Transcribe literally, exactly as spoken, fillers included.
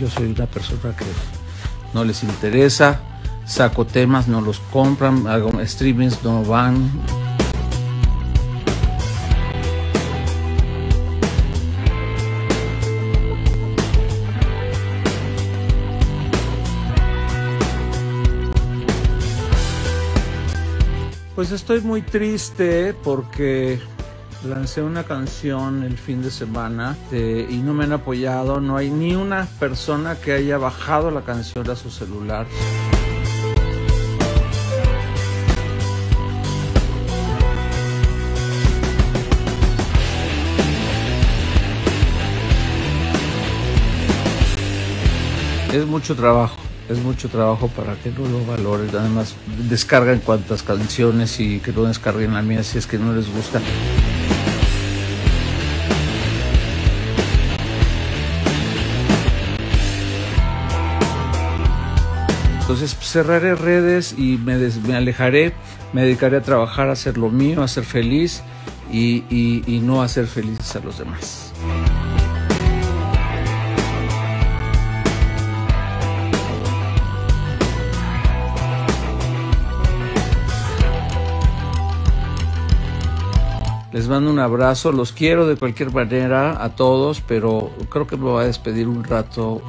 yo soy una persona que no les interesa, saco temas, no los compran, hago streamings, no van. Pues estoy muy triste porque lancé una canción el fin de semana eh, y no me han apoyado. No hay ni una persona que haya bajado la canción a su celular. Es mucho trabajo. Es mucho trabajo para que no lo valoren. Además, descargan cuantas canciones y que no descarguen la mía si es que no les gusta. Entonces cerraré redes y me, des, me alejaré, me dedicaré a trabajar, a hacer lo mío, a ser feliz y, y, y no a hacer felices a los demás. Les mando un abrazo, los quiero de cualquier manera a todos, pero creo que me voy a despedir un rato.